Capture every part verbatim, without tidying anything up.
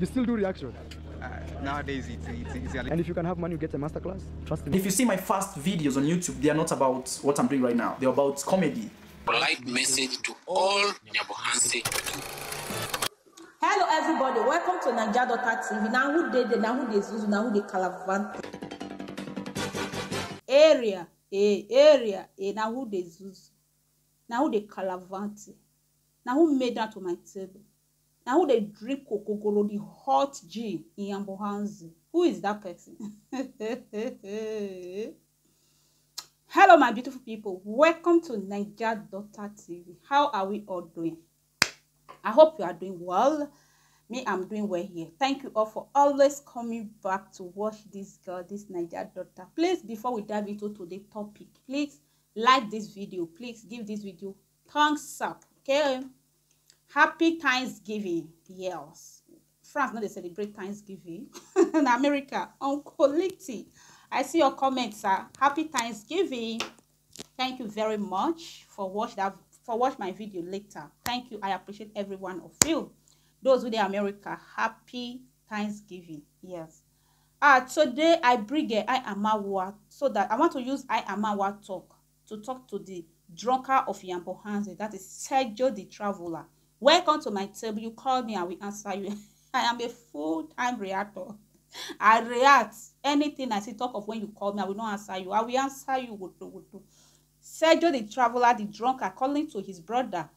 You still do reaction? Uh, nowadays it's easy. And if you can have money, you get a masterclass. Trust me. If you see my first videos on YouTube, they are not about what I'm doing right now. They're about comedy. Polite message to all Nyabohanse. Hello everybody, welcome to Naija Daughter T V. Now who did the now who they use now who they calavan area a area a now who they use now who they calavanti now who made that to my table. Now who they drink kokokoro, the hot gin in Nyabohanse. Who is that person? Hello my beautiful people, welcome to Naija Daughter T V. How are we all doing? I hope you are doing well. Me, I'm doing well here. Thank you all for always coming back to watch this girl, this Naija Daughter. Please, before we dive into today's topic, please like this video. Please give this video thumbs up. Okay. Happy Thanksgiving. Yes. France, now they celebrate Thanksgiving. In America, Uncle Liti, I see your comments, sir. Happy Thanksgiving. Thank you very much for watching that for watch my video later. Thank you. I appreciate every one of you. Those with the America, happy Thanksgiving. Yes. Uh, today I bring a Iam Marwa, so that I want to use Iam Marwa talk to talk to the drunkard of Nyabohanse, that is Ssejo the Traveler. Welcome to my table. You call me, I will answer you. I am a full-time reactor. I react anything I see talk of when you call me. I will not answer you. I will answer you. Would do, would do. Ssejo the Traveler, the drunkard, calling to his brother,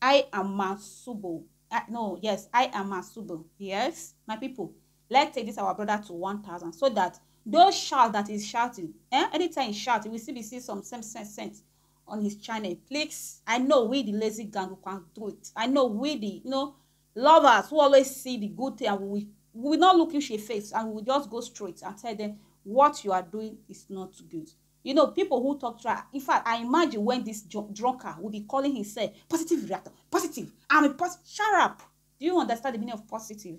I am Masubo. Uh, no, yes, I am Masubo. Yes, my people, let's take this our brother to one thousand, so that those shout that is shouting, eh? Anytime he shouts, we still be see some sense sense on his channel. Please, I know we the lazy gang who can do it. I know we the you know lovers who always see the good thing, and we we will not look you in the face, and we will just go straight and tell them what you are doing is not good. You know, people who talk trash. In fact, I imagine when this drunkard will be calling himself positive reactor, positive. I'm a positive. Shut up. Do you understand the meaning of positive?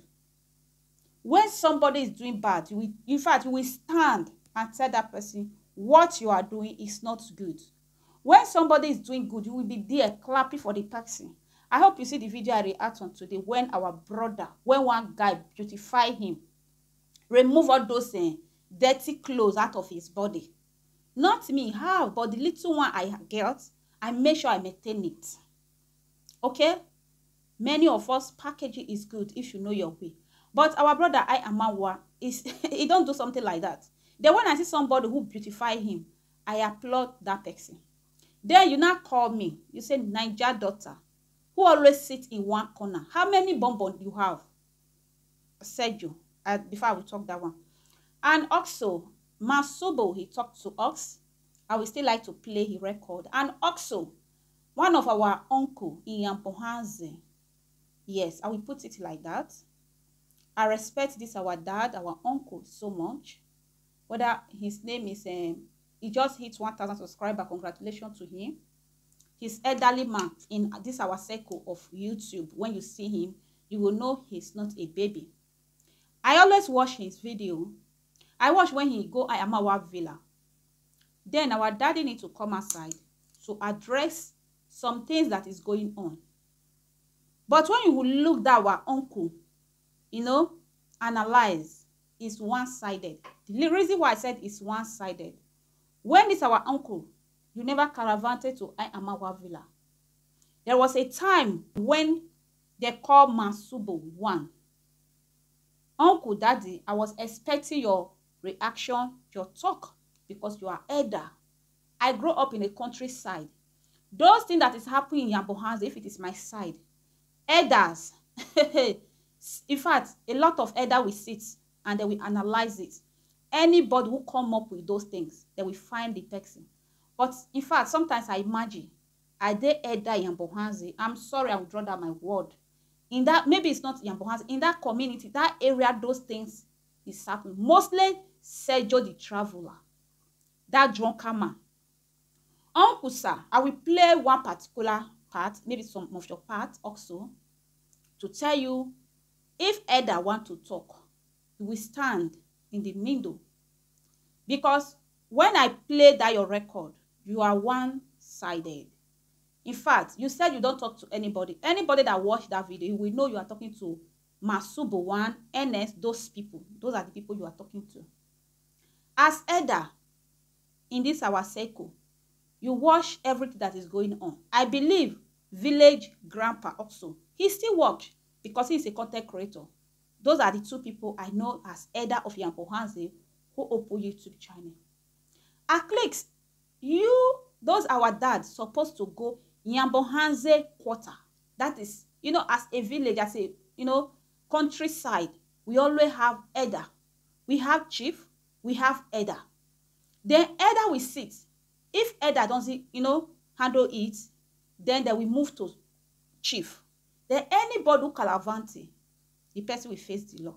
When somebody is doing bad, you will, in fact, you will stand and tell that person what you are doing is not good. When somebody is doing good, you will be there clapping for the person. I hope you see the video I react on today when our brother, when one guy beautify him, remove all those uh, dirty clothes out of his body. Not me, how, but the little one I get, I make sure I maintain it. Okay? Many of us, packaging is good if you know your way. But our brother, Iam Marwa, is he don't do something like that. Then when I see somebody who beautify him, I applaud that person. Then you now call me. You say, Naija Daughter, who always sits in one corner. How many bonbon do you have? Ssejo, uh, before I will talk that one. And also, Masubo, he talked to us. I would still like to play his record. And also, one of our uncle in Nyabohanse. Yes, I will put it like that. I respect this, our dad, our uncle, so much. Whether his name is, um, he just hit one thousand subscribers. Congratulations to him. He's elderly man in this, our circle of YouTube. When you see him, you will know he's not a baby. I always watch his video. I watch when he go Iam Marwa villa. Then our daddy need to come aside to address some things that is going on. But when you will look that our uncle, you know, analyze, is one-sided. The reason why I said it's one-sided, when it's our uncle, you never caravanted to Iam Marwa villa. There was a time when they called Masubo one. Uncle, daddy, I was expecting your reaction, your talk, because you are elder. I grew up in the countryside. Those things that is happening in Nyabohanse, if it is my side, elders, in fact, a lot of elder will sit and they will analyze it. Anybody who come up with those things, they will find the person. But in fact, sometimes I imagine, are they elder in Nyabohanse? I'm sorry, I will draw down my word. In that, maybe it's not Nyabohanse, in that community, that area, those things is happening. Mostly Ssejo the Traveler, that drunken man. Uncle sir, I will play one particular part, maybe some of your part also, to tell you, if elder want to talk, you will stand in the middle. Because when I play that your record, you are one-sided. In fact, you said you don't talk to anybody. Anybody that watched that video, you will know you are talking to Masubo one, N S, those people. Those are the people you are talking to. As elder, in this our circle, you watch everything that is going on. I believe Village Grandpa also. He still works because he is a content creator. Those are the two people I know as elder of Nyabohanse who open YouTube channel. Our cliques, you, those our dads, supposed to go Nyabohanse quarter. That is, you know, as a village, as a, you know, countryside, we always have elder. We have chief, we have elder. Then elder will sit. If elder doesn't, you know, handle it, then they will move to chief. Then anybody who calavanti, the person will face the law.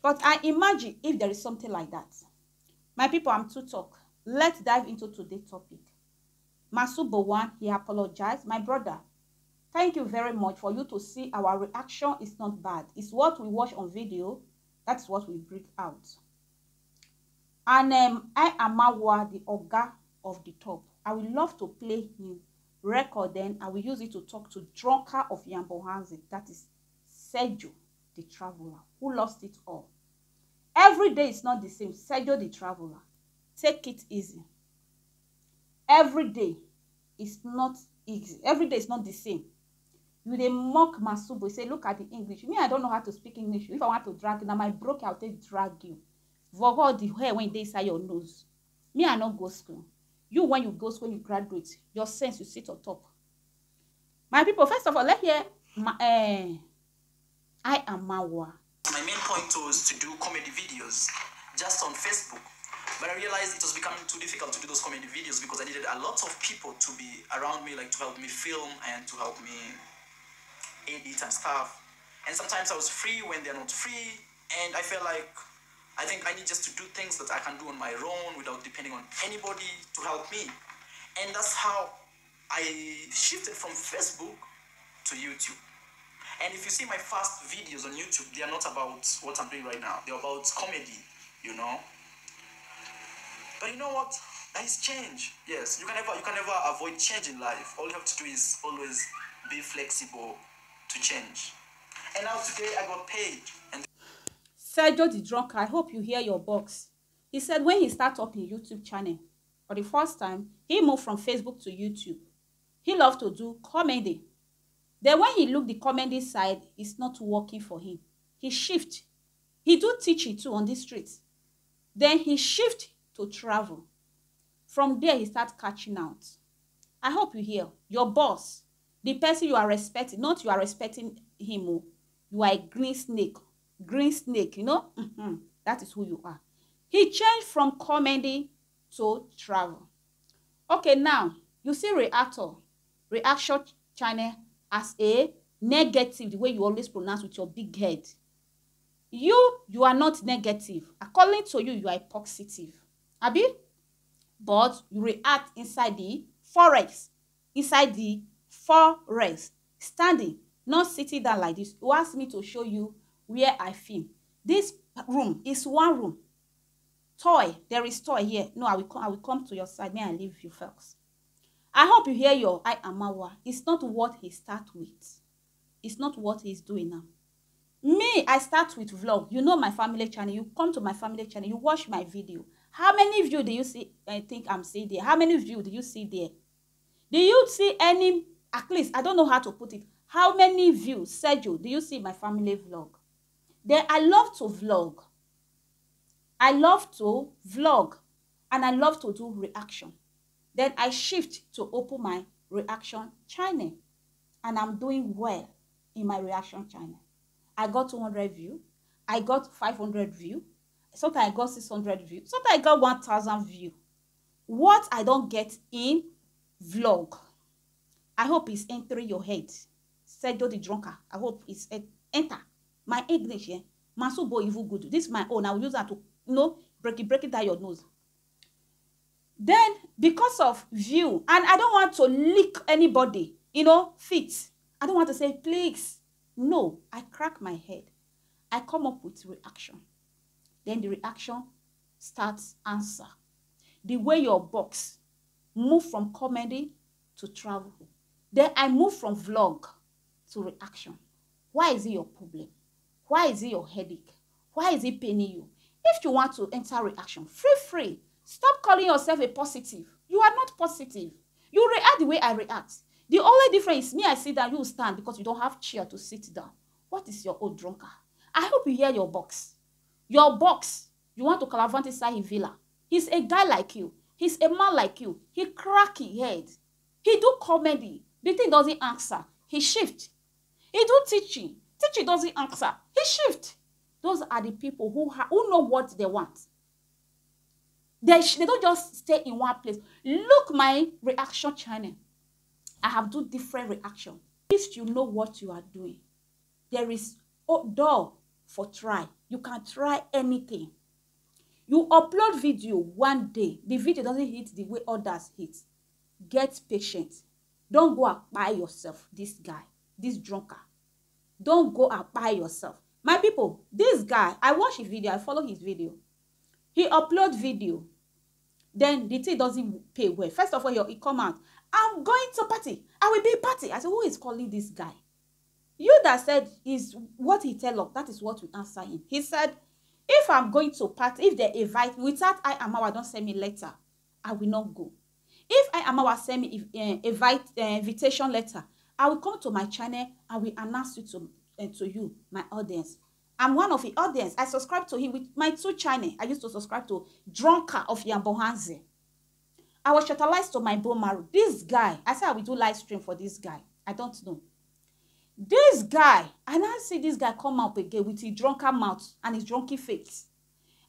But I imagine if there is something like that. My people, I'm to talk. Let's dive into today's topic. Masubo one, he apologized. My brother, thank you very much for you to see our reaction is not bad. It's what we watch on video. That's what we bring out. And um, I am Marwa, the Oga of the top. I would love to play him record, then I will use it to talk to drunker of Nyabohanse. That is Ssejo the Traveler, who lost it all. Every day is not the same. Ssejo the Traveler, take it easy. Every day is not easy. Every day is not the same. You dey mock Masubo, say, look at the English. Me, I don't know how to speak English. If I want to drag now, my broke, I'll take drag you. Vocal the hair when they inside your nose. Me, I no go school. You, when you go school, you graduate. Your sense, you sit on top. My people, first of all, let's hear. My, uh, I am Marwa. My main point was to do comedy videos just on Facebook. But I realized it was becoming too difficult to do those comedy videos because I needed a lot of people to be around me, like to help me film and to help me edit and stuff. And sometimes I was free when they're not free. And I felt like, I think I need just to do things that I can do on my own without depending on anybody to help me. And that's how I shifted from Facebook to YouTube. And if you see my first videos on YouTube, they are not about what I'm doing right now. They're about comedy, you know. But you know what? That is change. Yes, you can never you can never avoid change in life. All you have to do is always be flexible to change. And now today I got paid. And Ssejo the drunk, I hope you hear your box. He said when he started up his YouTube channel for the first time, he moved from Facebook to YouTube. He loved to do comedy. Then when he looked the comedy side, it's not working for him. He shifted. He do teaching too on the streets. Then he shifted to travel. From there, he starts catching out. I hope you hear. Your boss, the person you are respecting, not you are respecting him, you are a green snake. Green snake, you know? Mm-hmm. That is who you are. He changed from comedy to travel. Okay, now, you see reactor, reaction channel as a negative, the way you always pronounce with your big head. You, you are not negative. According to you, you are positive. Abi, but you react inside the forest, inside the forest, standing, not sitting down like this. You asked me to show you where I film. This room is one room. Toy, there is toy here. No, I will come. I will come to your side. May I leave you folks? I hope you hear your I am Marwa. It's not what he starts with. It's not what he's doing now. Me, I start with vlog. You know my family channel. You come to my family channel. You watch my video. How many views do you see? I think I'm seeing there. How many views do you see there? Do you see any? At least I don't know how to put it. How many views, Ssejo, do you see my family vlog? Then I love to vlog. I love to vlog, and I love to do reaction. Then I shift to open my reaction channel, and I'm doing well in my reaction channel. I got two hundred views. I got five hundred views. Sometimes I got six hundred views. Sometimes I got one thousand views. What I don't get in vlog. I hope it's entering your head. Ssejo the drunker. I hope it's enter. My English, yeah. Masubo evil good. This is my own. I will use that to, you know, break it, break it down your nose. Then, because of view, and I don't want to lick anybody, you know, feet. I don't want to say, please. No, I crack my head. I come up with reaction. Then the reaction starts answer. The way your box move from comedy to travel. Then I move from vlog to reaction. Why is it your problem? Why is it your headache? Why is it paining you? If you want to enter reaction, free, free. Stop calling yourself a positive. You are not positive. You react the way I react. The only difference is me, I sit down, you stand because you don't have chair to sit down. What is your old drunkard? I hope you hear your box. Your box. You want to calavantisai his villa. He's a guy like you. He's a man like you. He crack his head. He do comedy. The thing doesn't answer. He shift. He do teaching. Teaching doesn't answer. He shift. Those are the people who, who know what they want. They, they don't just stay in one place. Look my reaction channel. I have two different reactions. If you know what you are doing, there is a door for try. You can try anything. You upload video one day. The video doesn't hit the way others hit. Get patient. Don't go and buy yourself this guy, this drunkard. Don't go and buy yourself. My people, this guy, I watch his video, I follow his video. He upload video. Then the thing doesn't pay well. First of all, he come out. I'm going to party. I will be a party. I said, who is calling this guy? You that said is what he tell us. That is what we answer him. He said, if I'm going to party, if they invite, without Iam Marwa don't send me letter, I will not go. If Iam Marwa send me uh, invite, uh, invitation letter, I will come to my channel and will announce it to, uh, to you, my audience. I'm one of the audience. I subscribe to him with my two channels. I used to subscribe to Drunkard of Nyabohanse. I was shatterized to my bone marrow. This guy, I said I will do live stream for this guy. I don't know. This guy, and I see this guy come up again with his drunken mouth and his drunken face.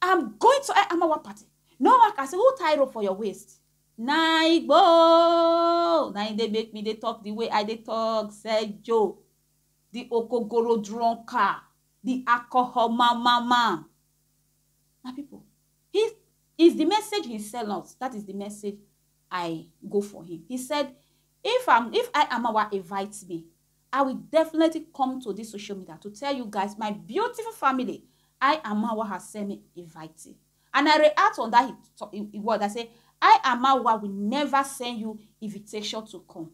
I'm going to Iam Marwa party. No one can say, who tie rope for your waist? Naibo. Now they make me, they talk the way I they talk. Ssejo, the Okogoro drunker, the alcohol mama. My people, he is the message he sells us. That is the message I go for him. He said, if I'm, if Iam Marwa invites me, I will definitely come to this social media to tell you guys, my beautiful family, Iam Marwa has sent me inviting. And I react on that word. I say, Iam Marwa will never send you invitation to come.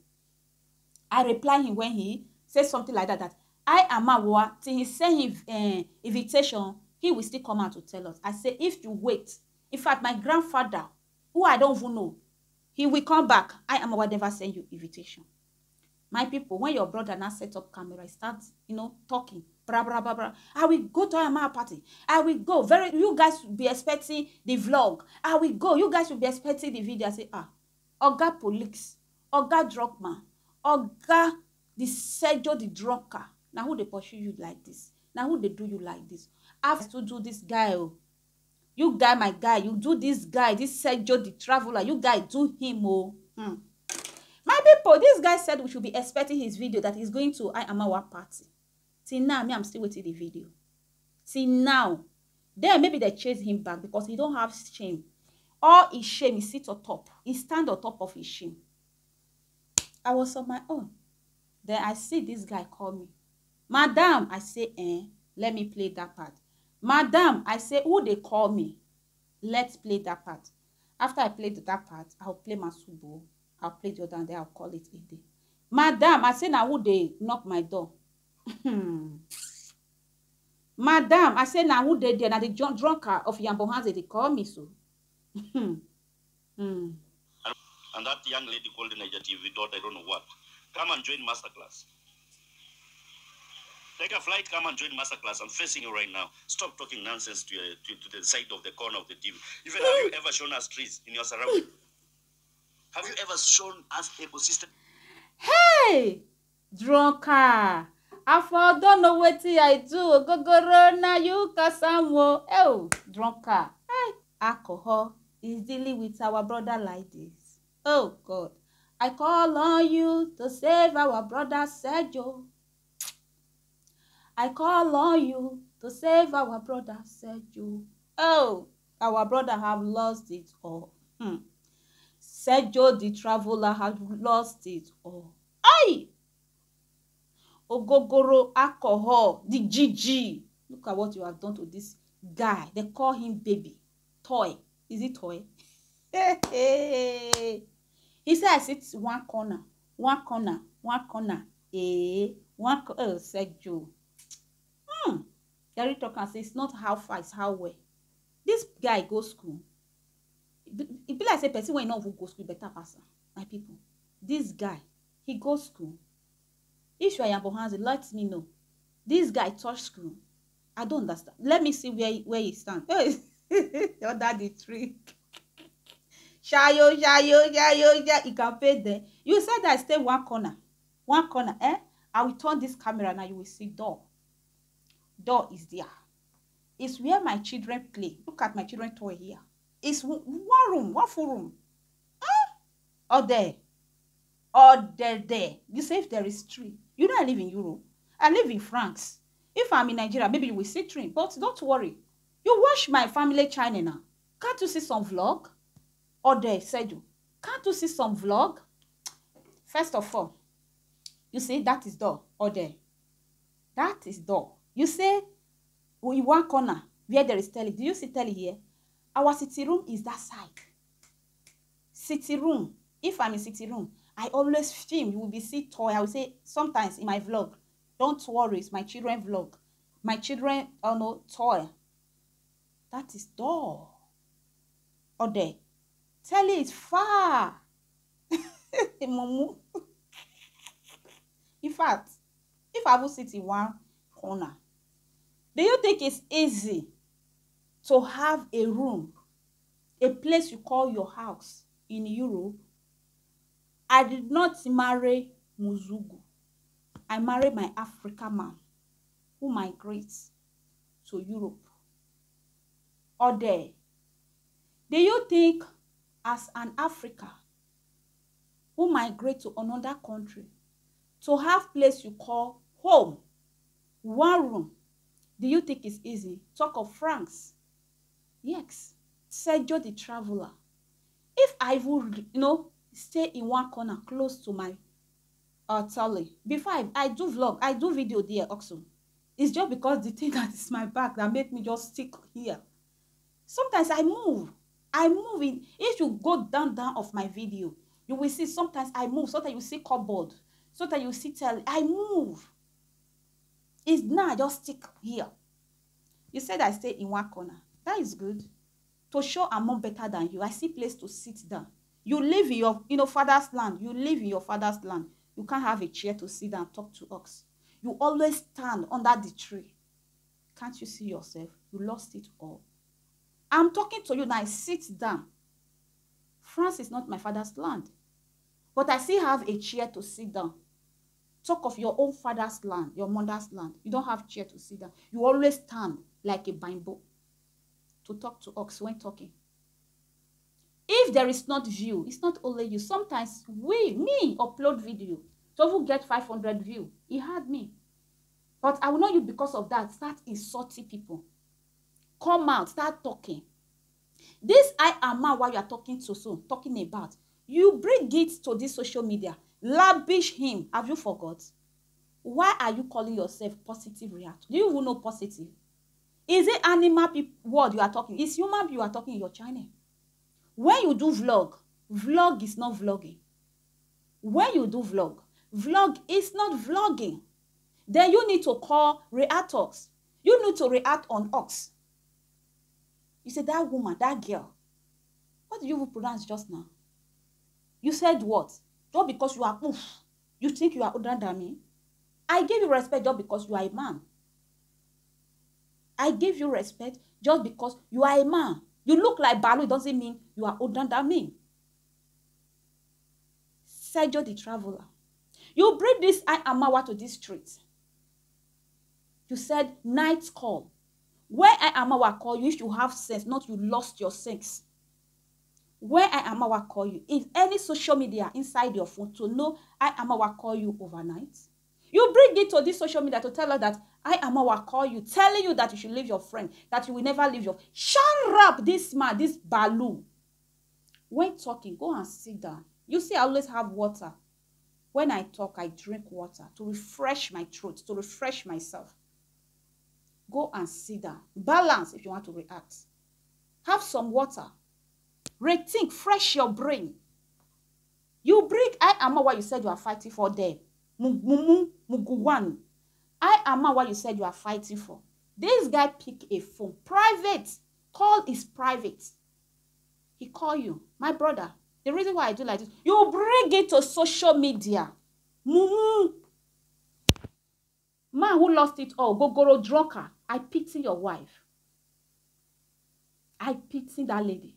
I reply him when he says something like that, that Iam Marwa, till he send him uh, invitation, he will still come out to tell us. I say, if you wait, in fact, my grandfather, who I don't even know, he will come back. Iam Marwa never send you invitation. My people, when your brother now set up camera, start, you know, talking. Bra, bra, bra, bra. I will go to Iam Marwa party. I will go. Very, you guys will be expecting the vlog. I will go. You guys will be expecting the video. I say, ah, Oga Police, Oga Drugman, Oga the Ssejo the Drunkard. Now who they pursue you like this? Now who they do you like this? I have to do this guy. Oh. You guy, my guy. You do this guy, this Ssejo the Traveler. You guy do him. Oh. Hmm. My people, this guy said we should be expecting his video that he's going to Iam Marwa party. See now, me, I'm still waiting the video. See now, then maybe they chase him back because he don't have shame. All his shame, he sits on top. He stands on top of his shame. I was on my own. Then I see this guy call me. Madam, I say, eh, let me play that part. Madam, I say, who they call me? Let's play that part. After I played that part, I'll play Masubo. I'll play the other and then I'll call it a day. Madam, I say now who they knock my door. Madam, I say now who they there. Now the drunkard of Nyabohanse, they call me so. hmm. And, and that young lady called the Naija T V daughter, I don't know what. Come and join Masterclass. Take a flight, come and join Masterclass. I'm facing you right now. Stop talking nonsense to, your, to, to the side of the corner of the T V. Even have you ever shown us trees in your surroundings? Have you ever shown us ecosystem? Hey, drunkard. I for don't know what I do. Go go run now, you kasamo. Oh, drunkard. Hey, alcohol is dealing with our brother like this. Oh God, I call on you to save our brother Ssejo. I call on you to save our brother Ssejo. Oh, our brother have lost it all. Hmm. Ssejo the Traveler had lost it all. Aye! Ogogoro, alcohol, the G G. Look at what you have done to this guy. They call him baby. Toy. Is it toy? He said, I sit one corner, one corner, one corner. Eh, one corner. Oh, Ssejo. Hmm. Gary talk and say it's not how far, it's how well. This guy goes school. It be like say person when not who go school better person. My people, this guy, he goes school. If you are Nyabohanse, let me know. This guy touch school. I don't understand. Let me see where where he stands. Your daddy trick. Shayo, shayo, shayo, shayo. You can pay there. You said that I stay one corner, one corner. Eh? I will turn this camera now. You will see door. Door is there. It's where my children play. Look at my children toy here. It's one room, one full room. Eh? Or there, or there, there. You say if there is tree. You know I live in Europe. I live in France. If I'm in Nigeria, maybe you will see tree. But don't worry. You watch my family channel now. Can't you see some vlog? Or there, Ssejo. Can't you see some vlog? First of all, you say that is door. Or there. That is door. You say in one corner where there is telly. Do you see telly here? Our city room is that side. City room. If I'm in city room, I always film. You will be see toy. I will say sometimes in my vlog. Don't worry, it's my children vlog. My children, oh no, toy. That is door. Or there. Telly is far. In fact, if I will sit in one corner, do you think it's easy to have a room, a place you call your house in Europe? I did not marry Masubo. I married my African man who migrates to Europe. Or there. Do you think as an African who migrates to another country to have place you call home, one room, do you think it's easy? Talk of France. Yes. Ssejo the Traveler. If I would, you know, stay in one corner close to my Uh, totally. Before I, I do vlog, I do video there also. It's just because the thing that is my back that made me just stick here. Sometimes I move. I move in. If you go down, down of my video, you will see sometimes I move. Sometimes you see cupboard. Sometimes you see tell. I move. It's now I just stick here. You said I stay in one corner. That is good. To show I'm more better than you. I see place to sit down. You live in your, you know, father's land. You live in your father's land. You can't have a chair to sit and talk to us. You always stand under the tree. Can't you see yourself? You lost it all. I'm talking to you now. I sit down. France is not my father's land. But I still have a chair to sit down. Talk of your own father's land, your mother's land. You don't have a chair to sit down. You always stand like a bamboo to talk to us when talking. If there is not view, it's not only you. Sometimes we, me, upload video. So who get five hundred view? He had me. But I will know you because of that. Start insulting people. Come out, start talking. This I am man while you are talking to so, talking about. You bring it to this social media. Lavish him. Have you forgot? Why are you calling yourself positive react? Do you even know positive? Is it animal word you are talking? Is human you are talking in your channel? When you do vlog, vlog is not vlogging. When you do vlog, vlog is not vlogging. Then you need to call react us. You need to react on us. You say, that woman, that girl. What did you pronounce just now? You said what? Just because you are oof. You think you are older than me? I give you respect just because you are a man. I give you respect just because you are a man. You look like Balu, it doesn't mean you are older than me. Ssejo the Traveler. You bring this Iam Marwa to this street. You said night call. Where Iam Marwa call you, if you have sense, not you lost your sense. Where Iam Marwa call you, if any social media inside your phone to know Iam Marwa call you overnight. You bring it to this social media to tell her that Iam Marwa call you, telling you that you should leave your friend, that you will never leave your... Shut up, this man, this Balu. When talking, go and sit down. You see, I always have water. When I talk, I drink water to refresh my throat, to refresh myself. Go and sit down. Balance if you want to react. Have some water. Rethink, fresh your brain. You bring Iam Marwa you said you are fighting for them. Mumu Muguwan. Iam Marwa you said you are fighting for. This guy picked a phone, private, call is private. He call you, my brother, the reason why I do like this, you bring it to social media. Mm-hmm. Man who lost it all, Gogoro Drunker, I pity your wife. I pity that lady.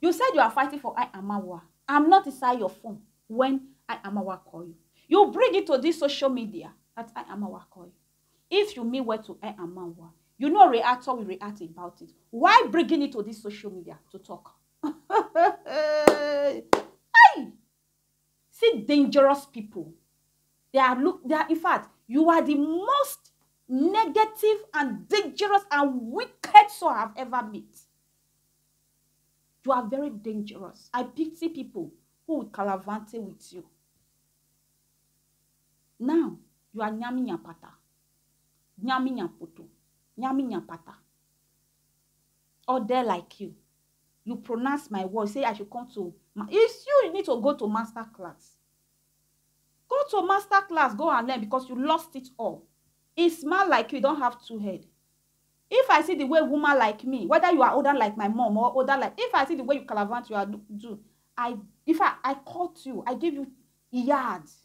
You said you are fighting for Iam Marwa. I'm not inside your phone when Iam Marwa call you. You bring it to this social media that Iam Marwa call you. If you mean word to Iam Marwa, you know reactor will react about it. Why bringing it to this social media to talk? Hey! See, dangerous people. They are look. They are, in fact, you are the most negative and dangerous and wicked soul I've ever met. You are very dangerous. I pity people who will calavante with you. Now you are nyami nyapata, nyami nyapoto, nyami nyapata. All there like you. You pronounce my word. Say I should come to. It's you. You need to go to Masterclass. Go to Masterclass. Go and learn because you lost it all. It's man like you, you don't have two heads. If I see the way woman like me, whether you are older like my mom or older like, if I see the way you calavant you are do, I if I, I caught you, I give you yards.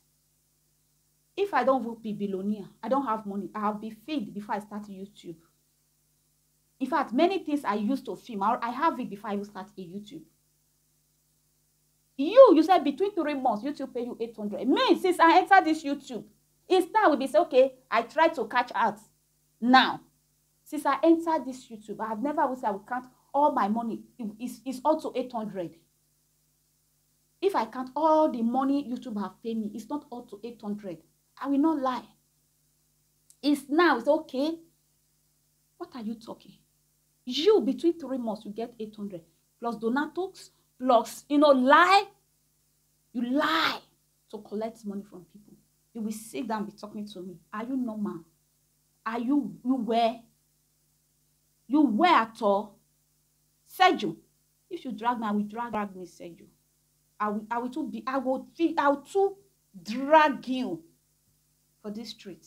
If I don't vote be billionaire, I don't have money. I have been feed before I start YouTube. In fact, many things I used to film, I, I have it before I will start a YouTube. You, you said between three months, YouTube pay you eight hundred. Me, since I entered this YouTube, instead we be say, okay, I try to catch out now. Since I entered this YouTube, I have never would say I would count all my money. It's, it's also eight hundred. If I count all the money YouTube have paid me, it's not all to eight hundred. I will not lie. It's now, it's okay. What are you talking? You, between three months, you get eight hundred. Plus donatoes, plus, you know, lie. You lie to collect money from people. You will sit down and be talking to me. Are you normal? Are you, you wear? You wear at all? Ssejo, if you drag me, I will drag, drag me, Ssejo. I will, I will too be, I will, I will too drag you for this street.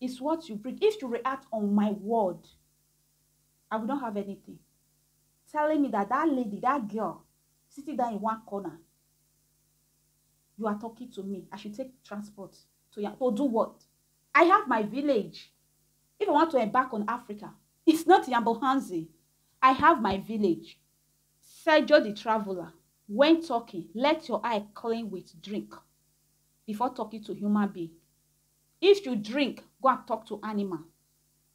It's what you bring. If you react on my word, I will not have anything. Telling me that that lady, that girl, sitting down in one corner, you are talking to me. I should take transport to, to do what? I have my village. If I want to embark on Africa, it's not Nyabohanse. I have my village. Ssejo the Traveler, when talking, let your eye clean with drink before talking to human being. If you drink, go and talk to animal.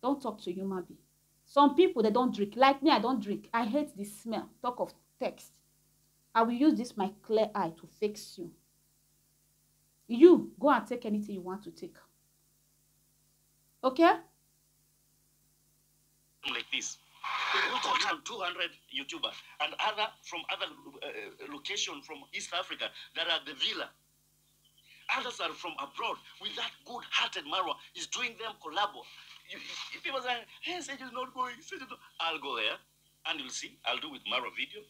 Don't talk to human being. Some people, they don't drink. Like me, I don't drink. I hate the smell. Talk of text. I will use this, my clear eye, to fix you. You, go and take anything you want to take. Okay? Like this. We could have two hundred YouTubers and other from other uh, location from East Africa that are the villa. Others are from abroad. With that good-hearted Marwa is doing them collabo. You, you, people say, hey, Ssejo's not going. Ssejo's not. I'll go there and you'll see. I'll do with Marwa video.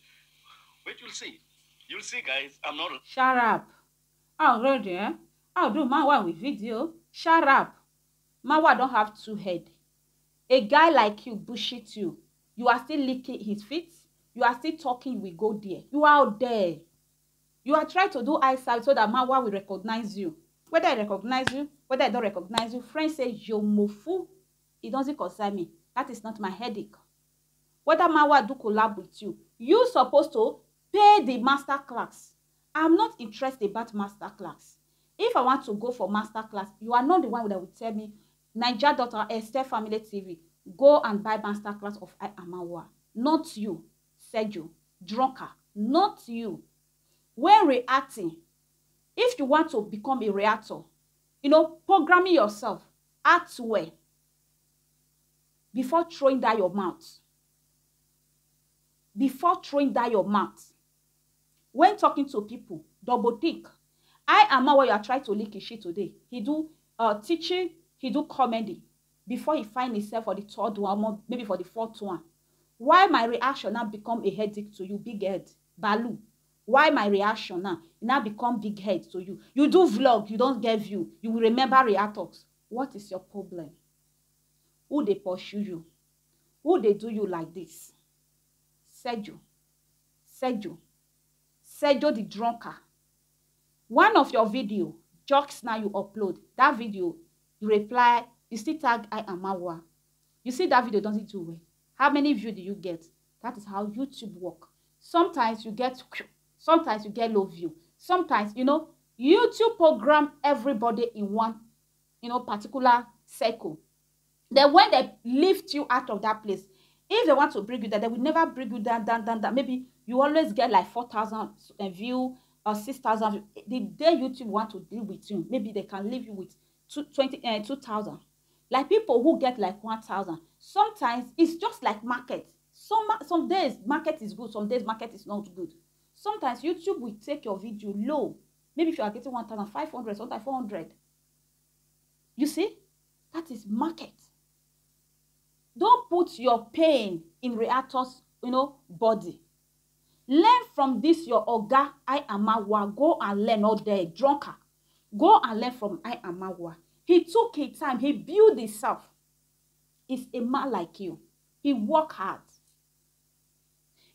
Wait, you'll see. You'll see, guys. I'm not... Shut up. I'll go there. I'll do Marwa with video. Shut up. Marwa don't have two heads. A guy like you bullshit you. You are still licking his feet. You are still talking. We go there. You are out there. You are trying to do eyesight so that Marwa will recognize you. Whether I recognize you, whether I don't recognize you, friends say, yo, mofu, it doesn't concern me. That is not my headache. Whether Marwa do collab with you, you're supposed to pay the master class. I'm not interested about master class. If I want to go for master class, you are not the one that will tell me, Naija Daughter, Esther Family T V, go and buy master class of Iam Marwa. Not you, Ssejo, Drunker. Not you. When reacting, if you want to become a reactor, you know, programming yourself, act well before throwing down your mouth. Before throwing down your mouth. When talking to people, double think. Iam Marwa, you are trying to leak his shit today. He do uh, teaching, he do comedy before he find himself for the third one, maybe for the fourth one. Why my reaction now become a headache to you, big head, Balu? Why my reaction now? It now become big head to you. You do vlog, you don't get view. You will remember reactors. What is your problem? who they pursue you, who they do you like this. Ssejo, Ssejo, Ssejo the drunkard. One of your video, jokes now you upload, that video, you reply, you still tag Iam Marwa. You see that video, doesn't do well. How many views do you get? That is how YouTube works. Sometimes you get, sometimes you get low view. Sometimes, you know, YouTube program everybody in one, you know, particular circle. Then when they lift you out of that place, if they want to bring you down, they will never bring you down, down, down, down. Maybe you always get like four thousand view or six thousand. The day YouTube want to deal with you, maybe they can leave you with two thousand. Like people who get like one thousand. Sometimes it's just like market. Some, some days market is good, some days market is not good. Sometimes YouTube will take your video low. Maybe if you are getting one thousand five hundred, sometimes four hundred. You see? That is market. Don't put your pain in reactors, you know, body. Learn from this, your Oga, Iam Marwa. Go and learn all day, drunker. Go and learn from Iam Marwa. He took his time. He built himself. He's a man like you. He worked hard.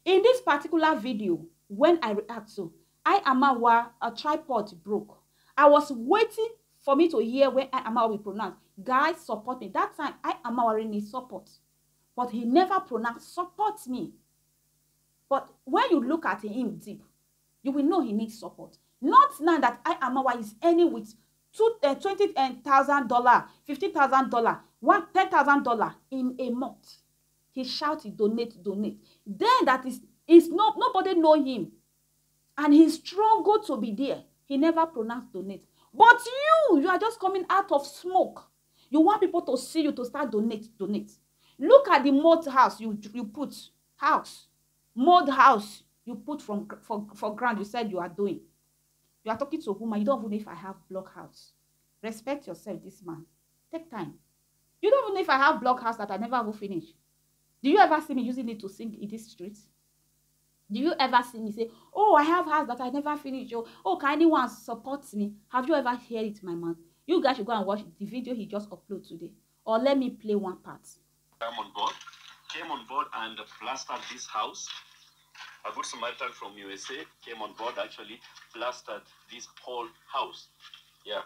In this particular video, when I react to, Iam Marwa, a tripod broke. I was waiting for me to hear where Iam Marwa will pronounce. Guys, support me. That time, Iam Marwa needs support. But he never pronounced, support me. But when you look at him deep, you will know he needs support. Not now that Iam Marwa is earning with twenty thousand dollars, fifteen thousand dollars, ten thousand dollars in a month. He shouted, donate, donate. Then that is, is no, nobody know him. And he struggled to be there. He never pronounced donate. But you, you are just coming out of smoke. You want people to see you to start donate, donate. Look at the mud house you, you put, house. Mud house you put from, for, for ground you said you are doing. You are talking to whom? You don't even know if I have block house. Respect yourself, this man. Take time. You don't even know if I have block house that I never will finish. Do you ever see me using it to sing in this street? Do you ever see me say, oh, I have house that I never finished. Oh, oh, can anyone support me? Have you ever heard it, my man? You guys should go and watch the video he just uploaded today. Or let me play one part. I'm on board. Came on board and plastered this house. A good Samaritan from U S A came on board, actually plastered this whole house. Yeah.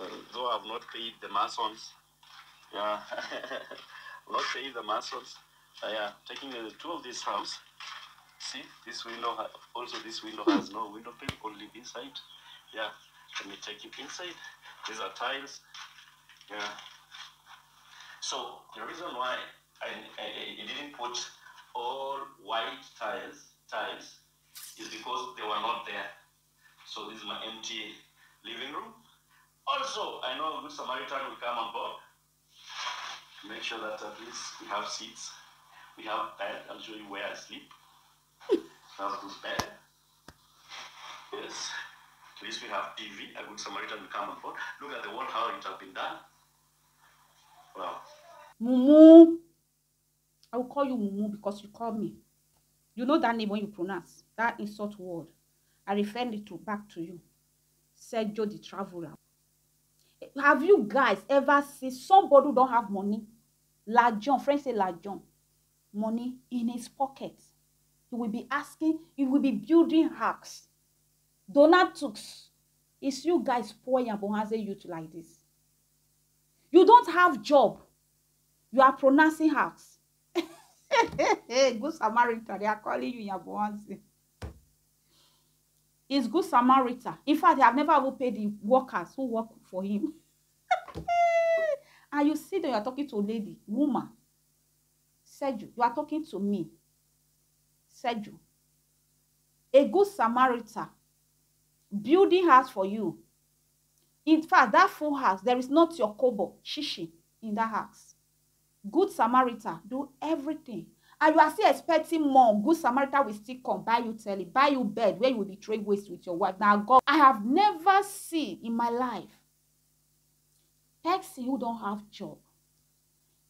Uh, though I've not paid the masons. Yeah. Not paying the muscles. I am taking the two of this house. See, this window, also this window has no window pane, only inside. Yeah, let me take you inside. These are tiles. Yeah. So the reason why I, I, I didn't put all white tiles, tiles is because they were not there. So this is my empty living room. Also, I know a good Samaritan will come on board. Make sure that at least we have seats, we have bed. I'll show you where I sleep. That's good bed. Yes. At least we have T V. A good Samaritan will come on board. Look at the wall, how it has been done. Wow. Mumu. I will call you Mumu because you call me. You know that name when you pronounce that insult word. I refer it to back to you. Ssejo the Traveler. Have you guys ever seen somebody who don't have money? La John, friends say La John, money in his pocket. He will be asking, he will be building hacks. Donatuks. It's you guys poor Nyabohanse youth like this. You don't have job. You are pronouncing hacks. Good Samaritan, they are calling you Nyabohanse. He's good Samaritan. In fact, I've never ever paid the workers who work for him. And you see that you are talking to a lady, woman. Ssejo, you are talking to me. Ssejo. A good Samaritan. Building house for you. In fact, that full house, there is not your kobo, shishi, in that house. Good Samaritan, do everything. And you are still expecting more. Good Samaritan will still come, buy you telly, buy you bed, where you will be trade waste with your wife. Now, God, I have never seen in my life person who don't have job,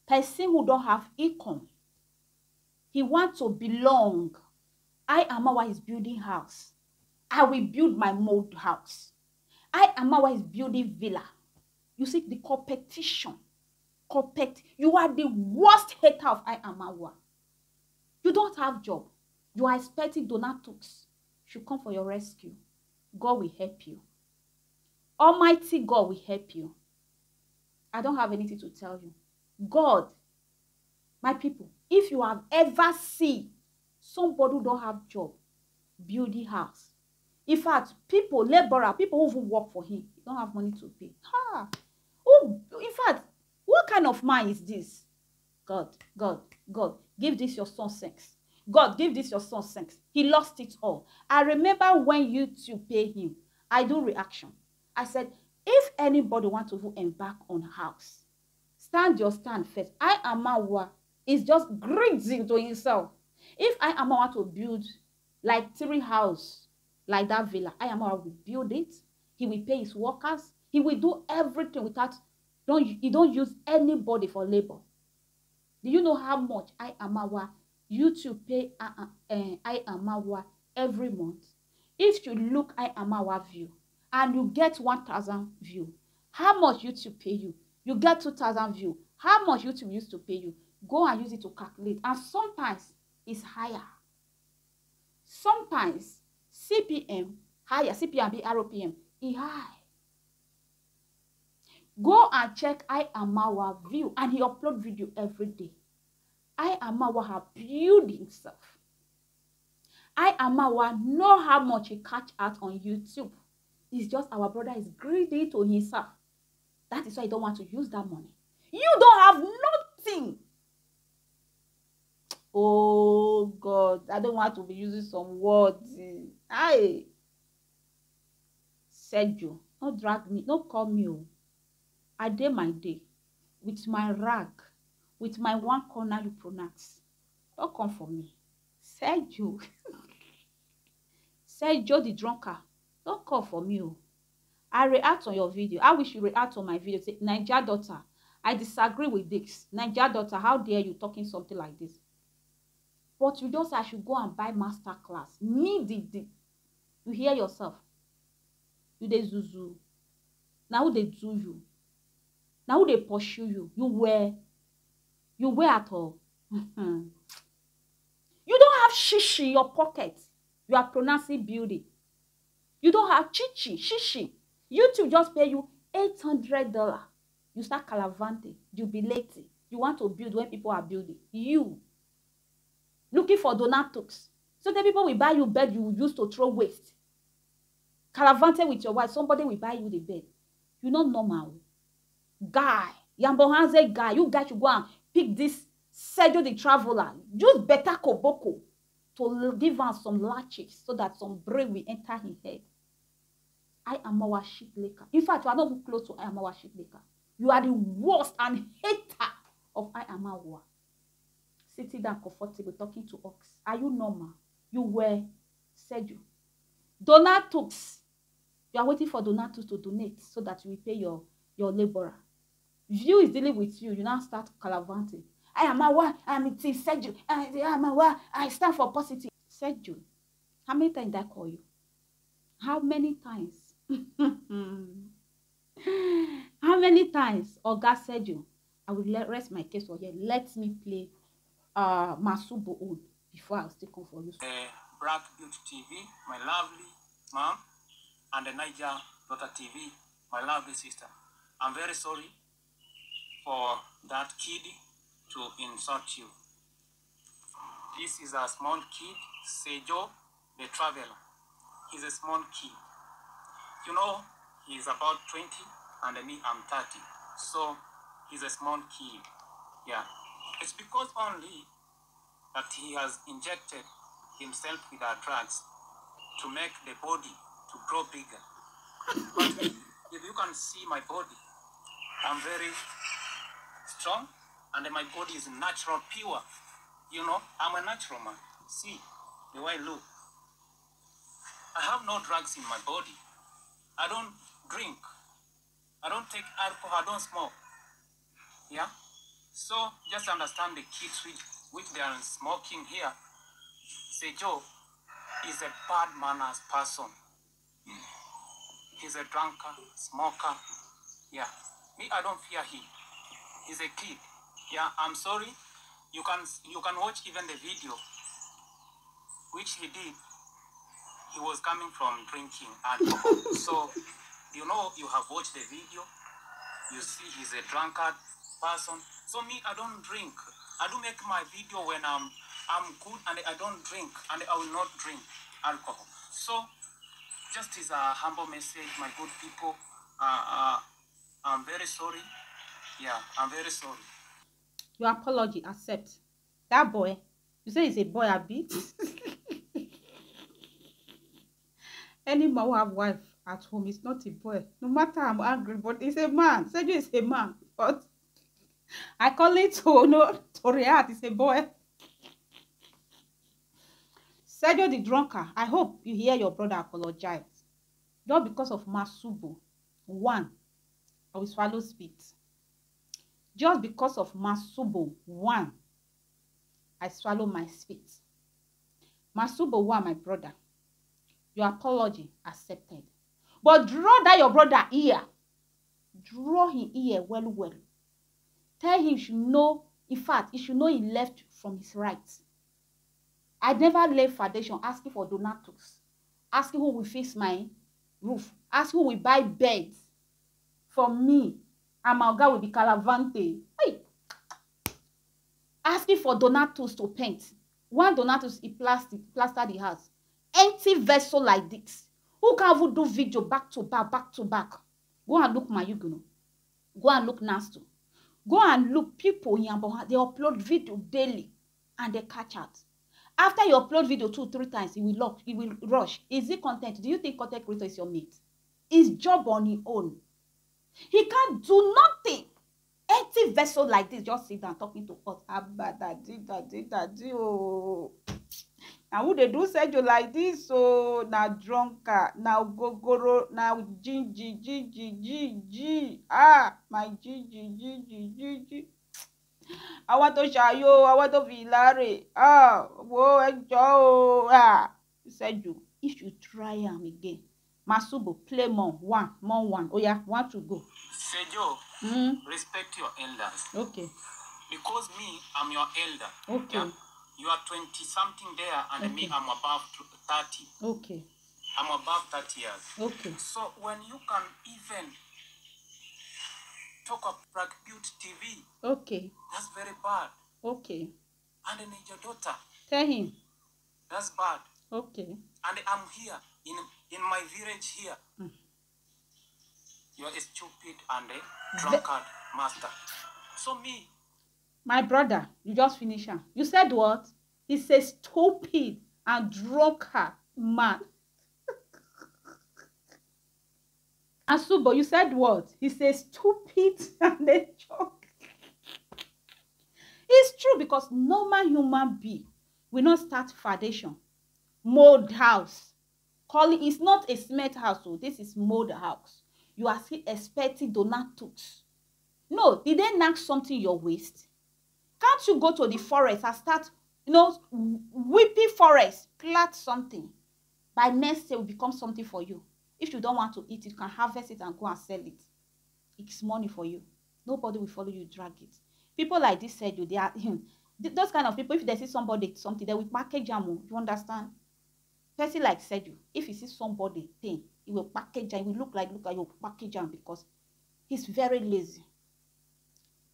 person who don't have income. He wants to belong. Iam Marwa is building house. I will build my mold house. Iam Marwa is building villa. You see the competition. correct. You are the worst hater of Iam Marwa. You don't have job. You are expecting donators should come for your rescue. God will help you. Almighty God will help you. I don't have anything to tell you. God, my people, if you have ever seen somebody who don't have job, build the house. In fact, people, laborer, people who work for him, don't have money to pay. Ha! Who, in fact, what kind of man is this? God, God, God, give this your son sex. God, give this your son sex. He lost it all. I remember when YouTube paid him, I do reaction. I said, if anybody wants to embark on house, stand your stand first. Iam Marwa is just greedy to himself. If Iam Marwa to build like three houses, like that villa, Iam Marwa will build it. He will pay his workers. He will do everything without, don't, he don't use anybody for labor. Do you know how much Iam Marwa, YouTube pay uh, uh, Iam Marwa every month? If you look Iam Marwa view and you get one thousand view, how much YouTube pay you? You get two thousand view. How much YouTube used to pay you? Go and use it to calculate. And sometimes it's higher. Sometimes C P M, higher, C P M, R O P M, is high. Go and check Iam Marwa view, and he upload video every day. Iam Marwa have built himself. Iam Marwa know how much he catch out on YouTube. It's just our brother is greedy to himself. That is why he don't want to use that money. You don't have nothing. Oh God, I don't want to be using some words. I said you, don't drag me, don't call me. I did my day with my rag, with my one corner you pronounce. Don't come for me. Said you. Said you the drunkard. Don't call for me. I react on your video. I wish you react on my video. Say, Naija Daughter, I disagree with this. Naija Daughter, how dare you talking something like this? But you just, I should go and buy Masterclass. Me did it. You hear yourself. You dey zuzu. Now who they do you? Now who they pursue you? You wear. You wear at all. You don't have shishi in your pocket. You are pronouncing beauty. You don't have chichi, shishi. YouTube just pay you eight hundred dollars. You start calavante, jubilating. You want to build when people are building. You. Looking for donators. So the people will buy you bed you used to throw waste. Calavante with your wife. Somebody will buy you the bed. You're not normal. Guy. Nyabohanse guy. You guys should go and pick this Ssejo the Traveler. Use better koboko to give us some latches so that some brain will enter his head. Iam Marwa shit laker. In fact, you are not close to Iam Marwa shit laker. You are the worst and hater of Iam Marwa. Sitting down comfortable talking to ox. Are you normal? You were said you. Donators. You are waiting for donators to donate so that you will pay your, your laborer. View is dealing with you. You now start calavanting. Iam Marwa, I'm it is said you. Iam Marwa, I stand for positive. Said you. How many times did I call you? How many times? How many times? Oga said you, I will let rest my case for you. Let me play uh, Masubo old before I'll stick on for you. Uh, Black YouTube T V, my lovely mom, and the Naija Daughter T V, my lovely sister. I'm very sorry for that kid to insult you. This is a small kid, Ssejo the Traveler. He's a small kid. You know, he's about twenty and me, I'm thirty. So he's a small kid. Yeah. It's because only that he has injected himself with our drugs to make the body to grow bigger. But if you can see my body, I'm very strong and my body is natural, pure. You know, I'm a natural man. See the way I look. I have no drugs in my body. I don't drink. I don't take alcohol. I don't smoke. Yeah? So, just understand the kids which, which they are smoking here. Ssejo is a bad manners person. He's a drunkard, smoker. Yeah. Me, I don't fear him. is a kid. Yeah, I'm sorry. You can you can watch even the video, which he did. He was coming from drinking alcohol. So, you know, you have watched the video. You see, he's a drunkard person. So me, I don't drink. I do make my video when I'm I'm good, and I don't drink, and I will not drink alcohol. So, just as a humble message, my good people. Uh, uh, I'm very sorry. Yeah, I'm very sorry. Your apology, accept. That boy, you say he's a boy, a bit. Any man who have wife at home is not a boy. No matter I'm angry, but it's a man. Ssejo is a man, but I call it to no to react. It's a boy. Ssejo the drunkard. I hope you hear your brother apologize. Not because of Masubo. One, I will swallow spit. Just because of Masubo one, I swallow my spit. Masubo one, my brother. Your apology accepted. But draw that your brother ear. Draw his ear well, well. Tell him he should know, in fact, he should know he left from his right. I never left foundation asking for donators, asking who will fix my roof, asking who will buy beds for me, and my guy will be Calavante. Hey. Asking for donators to paint. One donatus is plastic, plastered the house. Empty vessel like this. Who can even do video back to back, back to back? Go and look Mayuguno. Go and look Nasto. Go and look people in Nyabohanse. They upload video daily and they catch out. After you upload video two, three times, it will lock, it will rush. Is it content? Do you think content creator is your mate? His job on his own. He can't do nothing. Empty vessel like this. Just sit down talking to us. Now who they do Ssejo like this, so now drunker, now gogoro, now g g g g g g ah my g g g g g g. I want to shayo, I want to vilare ah whoa enjoy ah. Ssejo, if you try him again, Masubo play more one more one. Oh yeah, one to go. Ssejo, mm. Respect your elders. Okay. Because me, I'm your elder. Okay. Yeah? You are twenty something there, and okay. Me, I'm above thirty. Okay. I'm above thirty years. Okay. So when you can even talk about Beauty T V, okay, that's very bad. Okay. And then your daughter. Tell him. That's bad. Okay. And I'm here in in my village here. Mm. You're a stupid and a drunkard master. So me. My brother, you just finish her. You said what? He's a stupid and drunkard man. Masubo, you said what? He's a stupid and a joke. It's true, because normal human being will not start foundation, mold house. Calling it's not a cement house, so this is mold house. You are still expecting donators. No, did they knock something your waist? Can't you go to the forest and start, you know, whipping forest, plant something? By next day, it will become something for you. If you don't want to eat it, you can harvest it and go and sell it. It's money for you. Nobody will follow you, drag it. People like this said, they are, those kind of people, if they see somebody something, they will package them. You understand? Person like Ssejo, if he sees somebody thing, he will package them. He will look like, look at your package them, because he's very lazy.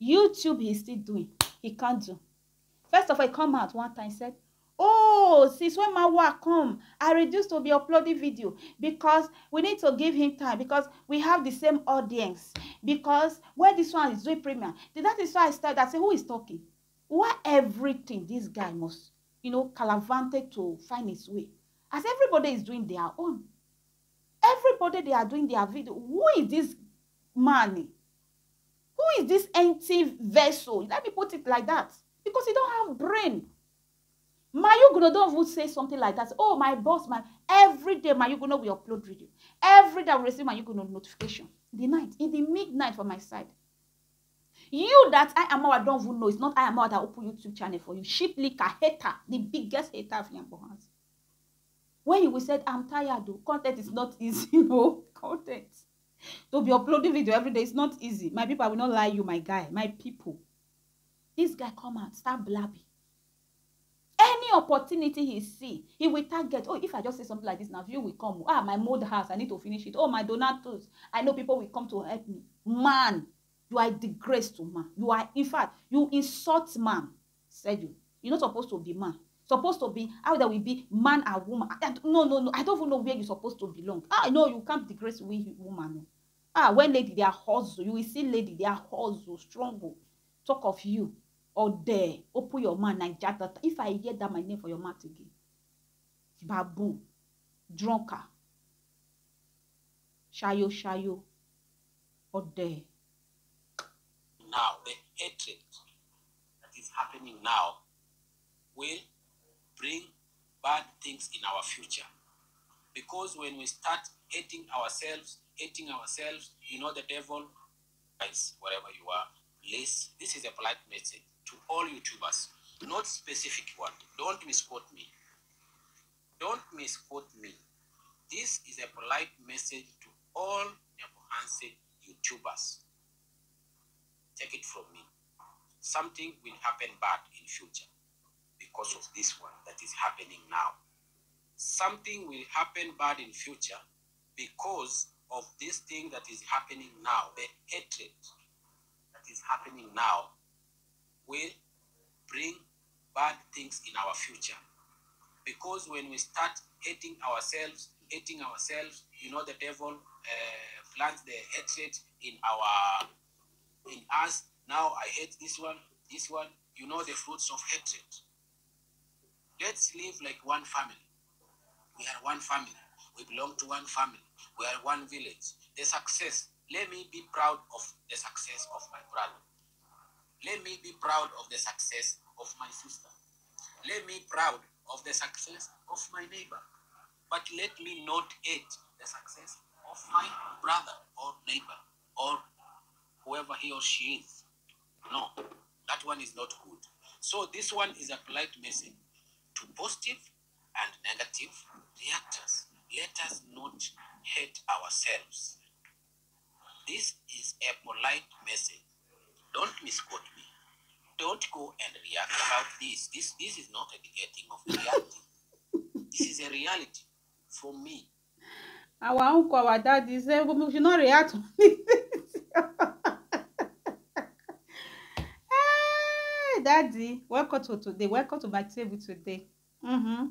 YouTube, he's still doing. He can't do. First of all, he come out one time and said, oh, since when Marwa come, I reduced to be uploading video because we need to give him time, because we have the same audience, because when this one is doing premium, that is why I started. I said, who is talking? Why everything this guy must, you know, Calavante to find his way? As everybody is doing their own. Everybody, they are doing their video. Who is this man? Who is this empty vessel? Let me put it like that. Because you don't have brain. Mayuguno would say something like that. Oh, my boss, man. Every day, Mayuguno will upload video. Every day, I will receive Mayuguno notification. In the night, in the midnight for my side. You that I am Marwa don't even know. It's not I am Marwa that open YouTube channel for you. Sheep licker, hater, the biggest hater of Nyabohanse. When you will say, I'm tired, though. Content is not easy, no. Content. They'll be uploading video every day. It's not easy. My people, I will not lie you, my guy. My people. This guy come out, start blabbing. Any opportunity he see, he will target. Oh, if I just say something like this, now view will come. Ah, my mode house, I need to finish it. Oh, my donatos. I know people will come to help me. Man, you are disgraced to man. You are, in fact, you insult man. Said you. You're not supposed to be man. Supposed to be, how that will be man and woman. And no, no, no. I don't even know where you're supposed to belong. Ah, no, you can't disgrace woman. Ah, when lady, they are horse. You will see lady, they are horse, strong. Talk of you. Or there, open your mouth, Naija Daughter. If I hear that, my name for your mouth again. Babu, drunker, shayo, shayo, or there. Now, the hatred that is happening now will bring bad things in our future. Because when we start hating ourselves, hating ourselves, you know the devil, wherever you are, please, this is a polite message to all YouTubers, not specific one. Don't misquote me. Don't misquote me. This is a polite message to all Nyabohanse YouTubers. Take it from me. Something will happen bad in future because of this one that is happening now. Something will happen bad in future because of this thing that is happening now. The hatred that is happening now will bring bad things in our future. Because when we start hating ourselves, hating ourselves, you know the devil uh, plants the hatred in our, in us. Now I hate this one, this one. You know the fruits of hatred. Let's live like one family. We are one family. We belong to one family. We are one village. The success, let me be proud of the success of my brother. Let me be proud of the success of my sister. Let me be proud of the success of my neighbor. But let me not hate the success of my brother or neighbor or whoever he or she is. No, that one is not good. So this one is a polite message to positive and negative reactors. Let us not hate ourselves. This is a polite message. Don't misquote me. Don't go and react about this. This, this is not a negating of reality. This is a reality for me. Our uncle, our daddy said, we should not react. Hey, daddy, welcome to today. Welcome to my table today. Mm-hmm.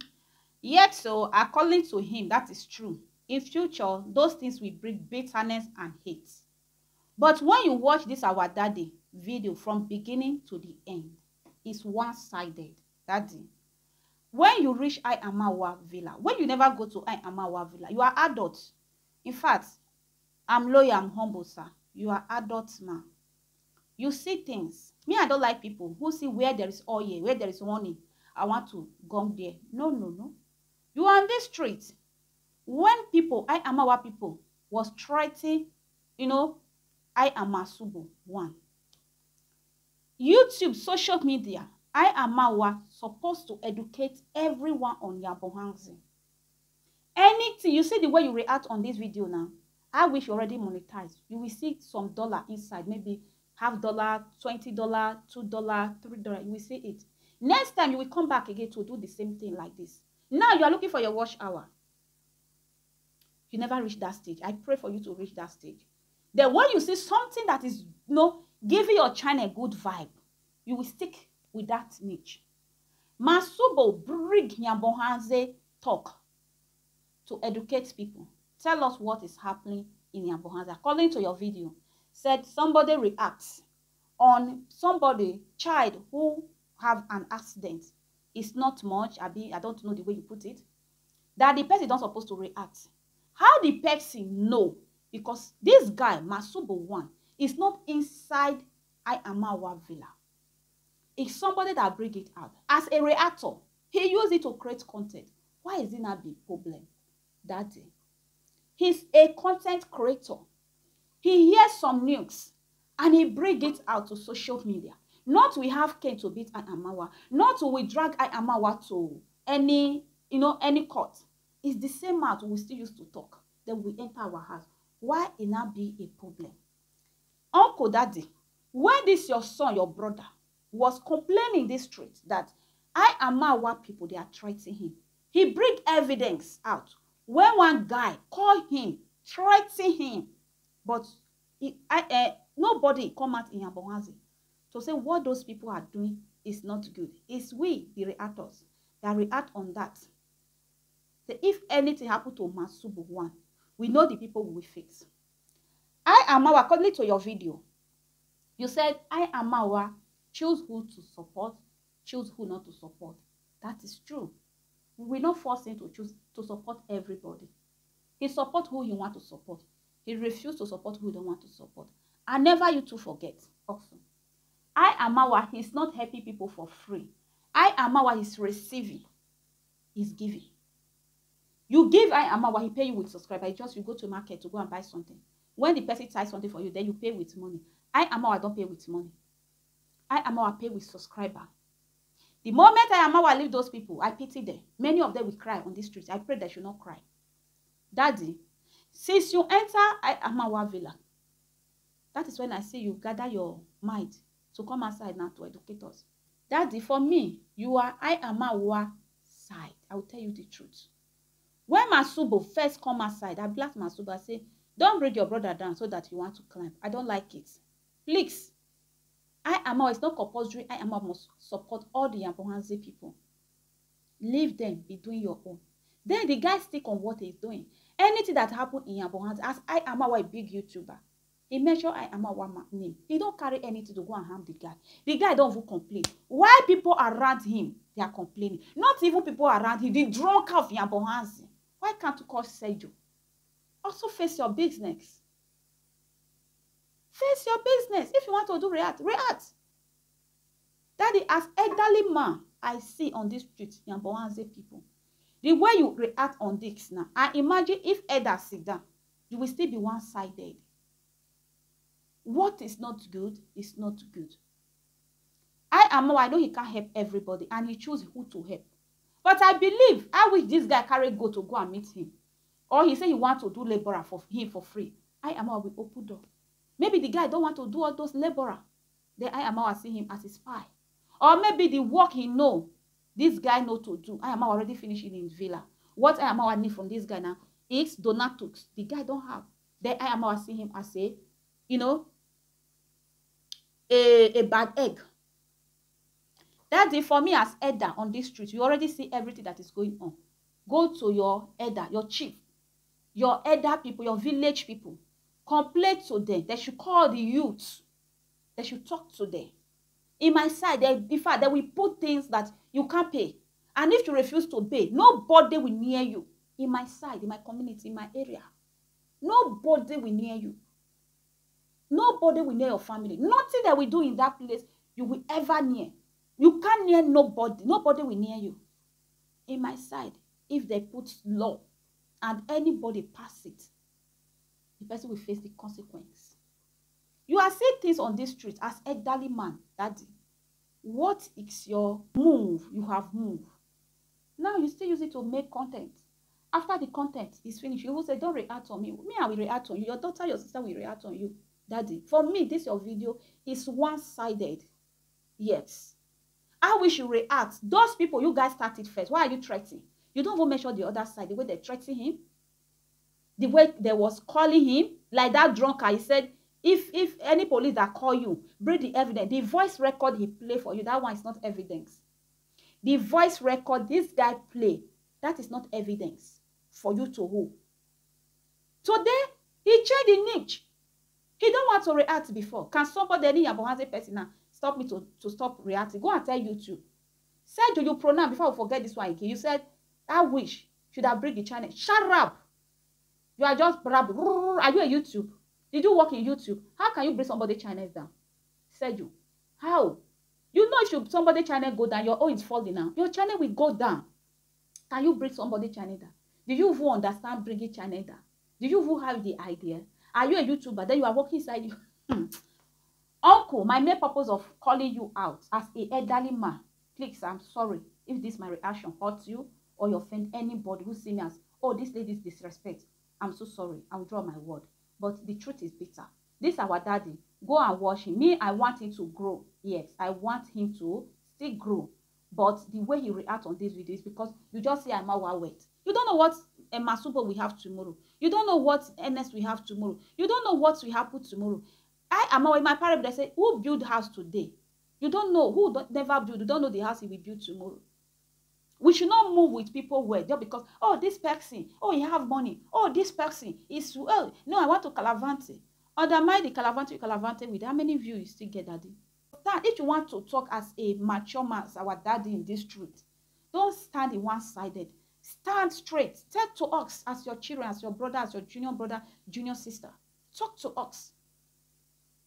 Yet so, according to him, that is true. In future, those things will bring bitterness and hate. But when you watch this Our Daddy video from beginning to the end, it's one-sided, Daddy. When you reach Iam Marwa Villa, when you never go to Iam Marwa Villa, you are adult. In fact, I'm loyal, I'm humble, sir. You are adult man. You see things. Me, I don't like people who see where there is oil, where there is warning. I want to go there. No, no, no. You are on this street. When people, Iam Marwa people, was threatening, you know, I am Masubo one. YouTube, social media, I am Marwa supposed to educate everyone on Nyabohanse. Anything, you see the way you react on this video now, I wish you already monetized. You will see some dollar inside, maybe half dollar, twenty dollars, two dollars, three dollars. You will see it. Next time you will come back again to do the same thing like this. Now you are looking for your watch hour. You never reach that stage. I pray for you to reach that stage. Then when you see something that is, you know, giving your channel a good vibe, you will stick with that niche. Masubo bring Nyabohanse talk to educate people. Tell us what is happening in Nyabohanse. According to your video, said somebody reacts on somebody, child who have an accident. It's not much. I, be, I don't know the way you put it. That the person is not supposed to react. How the person know? Because this guy, Masubo one, is not inside Iam Marwa Villa. It's somebody that bring it out. As a reactor, he used it to create content. Why is it not a big problem that day? He's a content creator. He hears some news and he bring it out to social media. Not we have came to beat Iam Marwa. Not we drag Iam Marwa to any, you know, any court. It's the same mouth we still used to talk. Then we enter our house. why it not be a problem? Uncle Daddy, when this your son, your brother, was complaining this street that I am Marwa people, they are threatening him. He bring evidence out when one guy called him, threatening him, but he, I, uh, nobody come out in Nyabohanse to say what those people are doing is not good. It's we, the reactors, that react on that. So if anything happened to Masubo one, we know the people will fix. I am Marwa, according to your video, you said, I am Marwa, choose who to support, choose who not to support. That is true. We will not force him to choose to support everybody. He support who he want to support. He refused to support who he don't want to support. And never you to forget also. I am Marwa, he's not helping people for free. I am Marwa, he's receiving, he's giving. You give I am Marwa, he pay you with subscriber. It's just you go to market to go and buy something. When the person ties something for you, then you pay with money. I am Marwa don't pay with money. I am Marwa pay with subscriber. The moment I am Marwa leave those people, I pity them. Many of them will cry on this street. I pray they should not cry. Daddy, since you enter I am Marwa villa, that is when I say you gather your mind to come outside now to educate us. Daddy, for me, you are I am Marwa side. I will tell you the truth. When Masubo first come outside, I black Masubo. I say, don't bring your brother down so that you want to climb. I don't like it. Please. I am Marwa, it's not compulsory. I am Marwa must support all the Nyabohanse people. Leave them, be doing your own. Then the guy stick on what he's doing. Anything that happened in Nyabohanse, as I am Marwa, a big YouTuber, he measure I am Marwa name. He don't carry anything to go and harm the guy. The guy don't even complain. Why people around him, they are complaining? Not even people around him, the drunk of Nyabohanse. Why can't you call Ssejo? Also face your business. Face your business. If you want to do react, react. Daddy, as elderly man, I see on this street, Nyabohanse people, the way you react on this now, I imagine if elders sit down, you will still be one-sided. What is not good is not good. I am Marwa, I know he can't help everybody, and he chooses who to help. But I believe, I wish this guy carry go to go and meet him. Or he say he wants to do laborer for him for free. I am Marwa will open door. Maybe the guy don't want to do all those laborer. Then I am Marwa see him as a spy. Or maybe the work he know, this guy know to do. I am Marwa already finishing in villa. What I am Marwa need from this guy now is donatics. The guy don't have. Then I am Marwa see him as a, you know, a, a bad egg. Daddy, for me as elder on this street, you already see everything that is going on. Go to your elder, your chief, your elder people, your village people. Complain to them. They should call the youth. They should talk to them. In my side, they, in fact, they will put things that you can't pay. And if you refuse to pay, nobody will near you. In my side, in my community, in my area, nobody will near you. Nobody will near your family. Nothing that we do in that place, you will ever near. You can't near nobody. Nobody will near you. In my side, if they put law and anybody pass it, the person will face the consequence. You are seeing things on this street as elderly man, Daddy. What is your move? You have moved. Now you still use it to make content. After the content is finished, you will say, don't react on me. Me, I will react on you. Your daughter, your sister will react on you. Daddy, for me, this your video is one-sided. Yes. I wish you react. Those people, you guys started first. Why are you threatening? You don't even make sure the other side, the way they threaten him, the way they was calling him, like that drunkard. He said, if if any police that call you, bring the evidence. The voice record he play for you, that one is not evidence. The voice record this guy play, that is not evidence for you to hold. Today, he changed the niche. He don't want to react before. Can somebody, any Nyabohanse person now, stop me to, to stop reacting? Go and tell YouTube. Said you, you pronoun, before I forget this one again, you said, I wish should I break the channel. Shut up. You are just brab. Are you a YouTube? Did you work in YouTube? How can you bring somebody's channel down? Said you. How? You know should somebody's channel go down, your own is falling down. Your channel will go down. Can you bring somebody's channel down? Do you even understand bringing channel down? Do you even have the idea? Are you a YouTuber? Then you are working inside you. Uncle, my main purpose of calling you out as a elderly man, please, I'm sorry if this my reaction hurts you or you offend anybody who sees me as, oh, this lady's disrespect. I'm so sorry. I'll draw my word. but the truth is bitter. This our daddy, go and wash him. Me, I want him to grow. Yes, I want him to still grow. But the way he reacts on this video is because you just say, I'm our wet. You don't know what a Masubo we have tomorrow. You don't know what N S we have tomorrow. You don't know what will happen tomorrow. I am in my parable. They say, who build house today? You don't know who don't, never build. You don't know the house he will build tomorrow. We should not move with people where just because, oh, this person, oh, he have money. Oh, this person is, well, no, I want to Calavante. Undermine the Calavante, Calavante with how many views you still get, daddy? That if you want to talk as a mature man, as our daddy in this truth, don't stand in one-sided. Stand straight. Talk to us as your children, as your brother, as your junior brother, junior sister. Talk to us.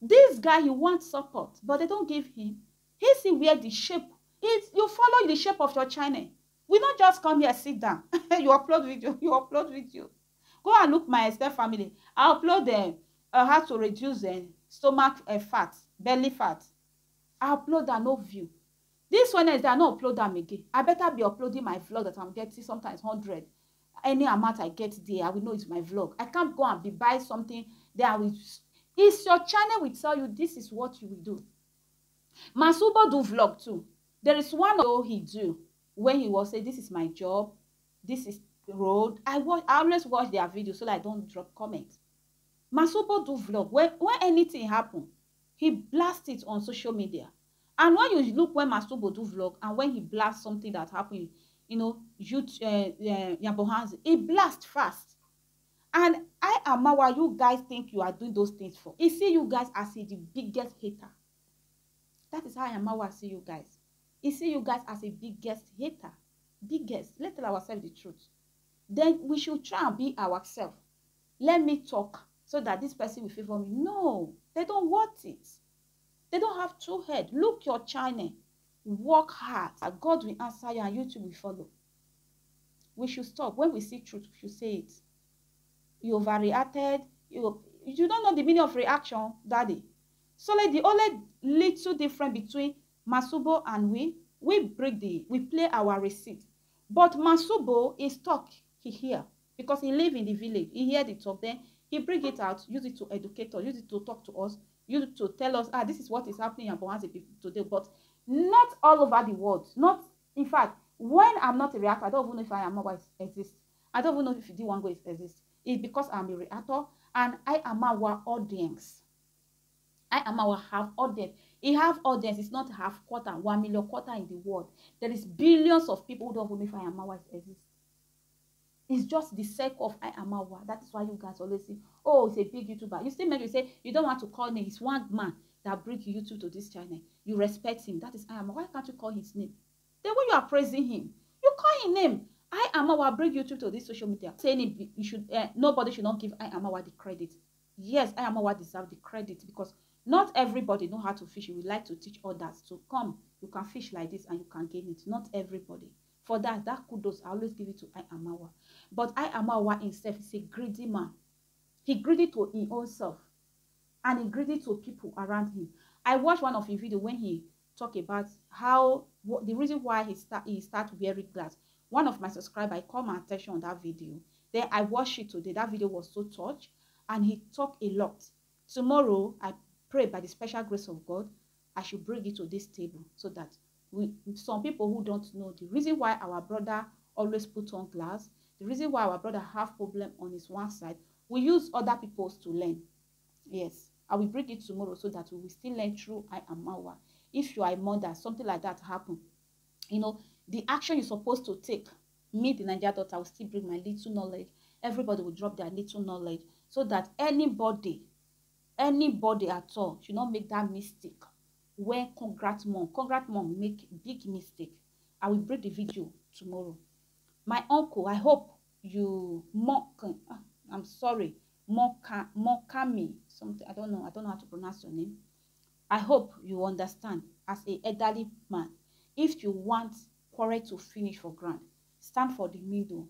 This guy, he wants support, but they don't give him. He see where the shape is. You follow the shape of your channel. We don't just come here, sit down. You upload video. You upload video. Go and look my step family. I upload them. Uh, how to reduce the uh, stomach uh, fat, belly fat. I upload that, no view. This one is that I don't upload them again. I better be uploading my vlog that I'm getting sometimes one hundred. Any amount I get there, I will know it's my vlog. I can't go and be buy something there. I will. It's your channel will tell you this is what you will do. Masubo do vlog too. There is one video he do when he will say, this is my job, this is the road. I, watch, I always watch their videos so that I don't drop comments. Masubo do vlog. When, when anything happens, he blasts it on social media. And when you look when Masubo do vlog and when he blasts something that happened, you know, YouTube, uh, uh, Nyabohanse, he blasts fast. And I am what you guys think you are doing those things for. He see you guys as the biggest hater. That is how I am what I see you guys. He see you guys as the biggest hater. Biggest. Let's tell ourselves the truth. Then we should try and be ourselves. Let me talk so that this person will favor me. No, they don't want it. They don't have two heads. Look your channel. Work hard. God will answer you and YouTube will follow. We should stop. When we see truth, we should say it. You overreacted. You, you don't know the meaning of reaction, daddy. So like the only little difference between Masubo and we, we break the, we play our receipt. But Masubo is talk. He hear. Because he live in the village. He hear the talk then. He bring it out, use it to educate us, use it to talk to us, use it to tell us, ah, this is what is happening in Nyabohanse people today, but not all over the world. Not, in fact, when I'm not a reactor, I don't even know if I am Marwa exists. I don't even know if D one Go exists. It's because I'm a reactor and I am our audience. I am our half audience. A half audience is not half quarter, one million quarter in the world. There is billions of people who don't even know if I am Marwa exists. It's just the sake of I am Marwa. That is why you guys always say, oh, it's a big YouTuber. You still make you say, you don't want to call him. It's one man that brings YouTube to this channel. You respect him. That is I am Marwa. Why can't you call his name? Then when you are praising him, you call his name. I am Marwa bring YouTube to this social media. Saying you should, uh, nobody should not give I am Marwa the credit. Yes, I am Marwa deserves the credit because not everybody knows how to fish. You would like to teach others to come. You can fish like this and you can gain it. Not everybody. For that, that kudos, I always give it to I am Marwa. But I am Marwa himself is a greedy man. He greedy to his own self. And he greedy to people around him. I watched one of his videos when he talked about how, what, the reason why he start he start wearing glass. One of my subscribers, I called my attention on that video. Then I watched it today. That video was so touched. And he talked a lot. Tomorrow, I pray by the special grace of God, I should bring it to this table so that we, some people who don't know the reason why our brother always put on glass, the reason why our brother have problem on his one side, we use other people's to learn. Yes, I will bring it tomorrow so that we will still learn through I am Marwa. If you are a mother, something like that happen, you know, the action you're supposed to take, me, the Naija Daughter, I will still bring my little knowledge. Everybody will drop their little knowledge so that anybody, anybody at all should not make that mistake. When congratsmum, congratsmum make big mistake. I will break the video tomorrow. My uncle, I hope you mock. Uh, I'm sorry, mock, mock me. Something I don't know. I don't know how to pronounce your name. I hope you understand. As a elderly man, if you want quarrel to finish for ground, stand for the middle.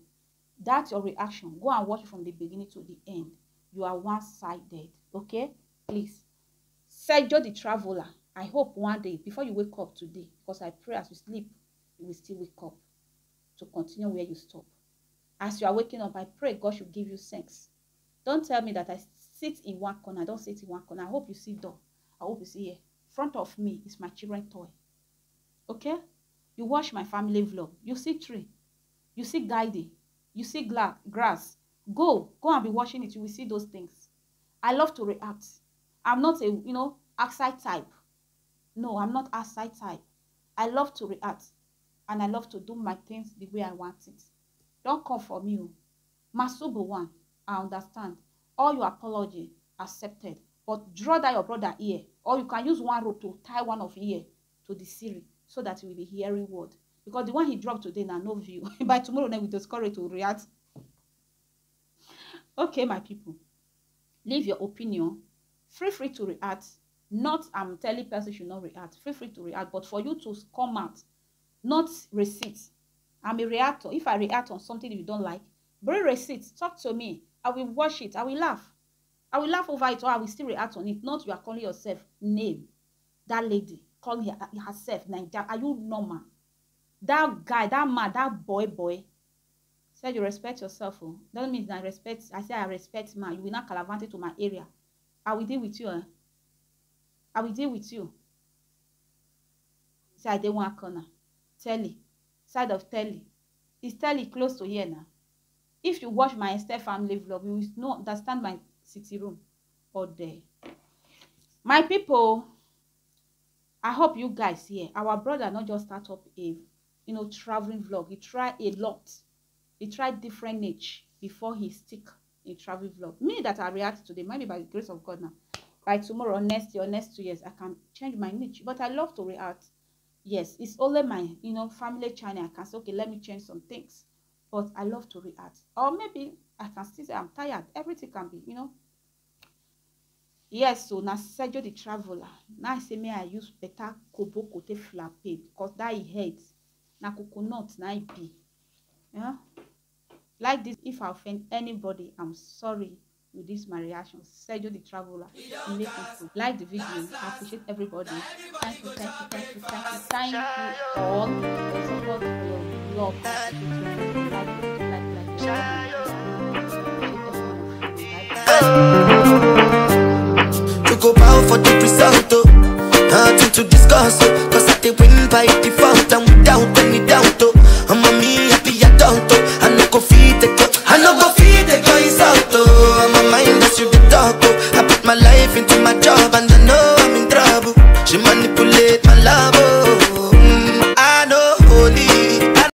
That's your reaction. Go and watch it from the beginning to the end. You are one-sided. Okay, please. Ssejo the Traveler. I hope one day, before you wake up today, because I pray as you sleep, you will still wake up to continue where you stop. As you are waking up, I pray God should give you sense. Don't tell me that I sit in one corner. Don't sit in one corner. I hope you see door. I hope you see here. Front of me is my children's toy. Okay? You watch my family vlog. You see tree. You see guiding. You see grass. Go. Go and be watching it. You will see those things. I love to react. I'm not a, you know, outside type. No, I'm not outside type. I love to react. And I love to do my things the way I want it. Don't come for me. Masubo one. I understand. All your apology accepted. But draw that your brother ear. Or you can use one rope to tie one of ear to the ceiling so that you will be hearing word. Because the one he dropped today now no view. By tomorrow night we discourage to react. Okay, my people. Leave your opinion. Feel free to react. Not I'm telling person should not react. Feel free to react. But for you to come out, not receipt. I'm a reactor. If I react on something you don't like, bring receipt. Talk to me. I will watch it. I will laugh. I will laugh over it, or I will still react on it. Not you are calling yourself name. That lady calling her, herself Naija. Are you normal? That guy, that man, that boy, boy. Said you respect yourself. Oh, that means I respect. I say I respect man. You will not calavant it to my area. I will deal with you. Eh? I will deal with you. Say I dey one corner. Telly, side of Telly. Is Telly close to here now? If you watch my Esther family vlog, you will not understand my city room all day. My people, I hope you guys here. Yeah, our brother not just start up a, you know, traveling vlog. He tried a lot. He tried different niche before he stick in travel vlog. Me that I react today, maybe by the grace of God now, by tomorrow, next year, next two years, I can change my niche. But I love to react. Yes, it's only my, you know, family channel. I can say, okay, let me change some things. But I love to react. Or maybe I can still say I'm tired. Everything can be, you know. Yes, so now Ssejo the Traveler. Now I say me I use better kobo kote flappy because that he hates. Now coconut, now it be. Yeah. Like this, if I offend anybody, I'm sorry with this my reaction. Ssejo the Traveler. Like the video. I appreciate everybody. Thank you, thank you, thank you, thank you, thank you all. Support your love. Like, like, like. To go bow for the result, oh. Nothing to discuss, oh. Cause I did win by default and without any doubt, oh. I'm a me happy adult, oh. I no go feed the girl, I no go feed the girl is out, oh. I'm a mind that you the dog, oh. I put my life into my job and